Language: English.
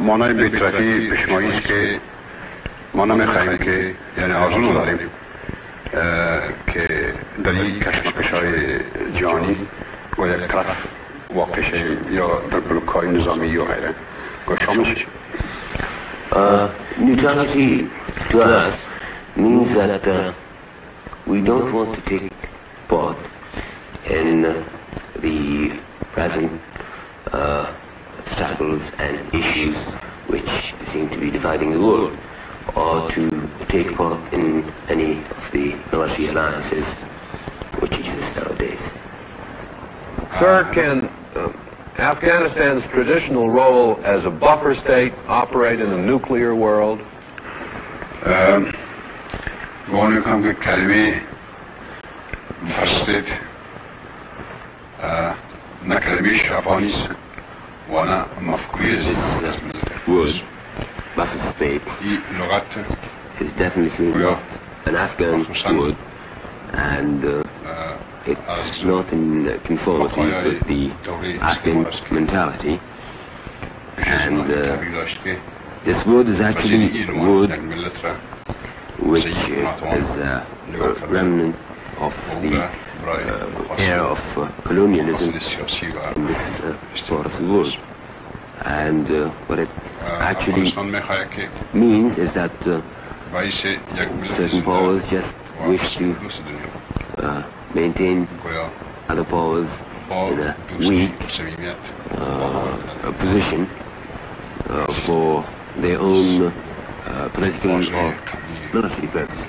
مانای بیترکی پشماییست که ما نمیخواییم که یعنی آرزو داریم که در یک کشمکش‌های جانی و یک طرف واقع شیم یا در بلوک‌های نظامی یا غیره گوشامش neutrality to us means that we don't want to take part in the present struggles and issues which seem to be dividing the world, or to take part in any of the military alliances which exist nowadays. Sir, can Afghanistan's traditional role as a buffer state operate in a nuclear world? Buffer state is definitely an Afghan word, and it's not in conformity with the Afghan mentality, and this word is actually a word which is a remnant of the era of colonialism in this part of the world. And what it actually means is that certain powers just wish to maintain other powers in a weak position for their own political or military purposes.